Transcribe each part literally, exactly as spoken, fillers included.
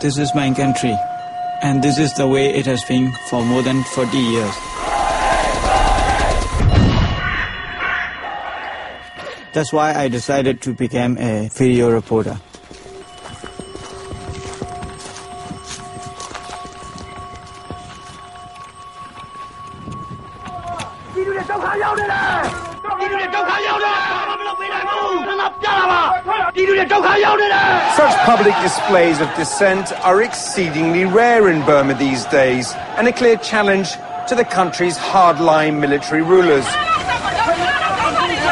This is my country, and this is the way it has been for more than forty years. That's why I decided to become a video reporter. Such public displays of dissent are exceedingly rare in Burma these days, and a clear challenge to the country's hardline military rulers. The movement is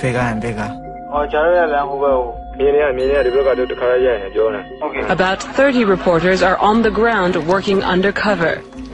bigger and bigger. About thirty reporters are on the ground working undercover.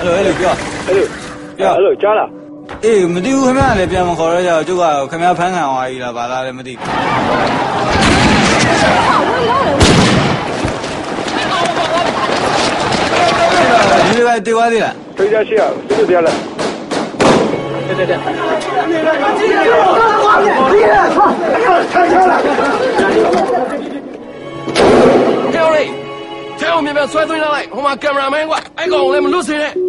Hello, hello, yeah. Hello. Yeah, hello, Jala. Hey, me do come here, be am call ya, to go come here phan kan wa yi la ba la le me do. Ni ba ti wa di la. Tui ja shi ya, tu dia la. Dai dai dai. Tell me. 我明白，摔东西上来，我把干不上门过，哎，搞我们六十人。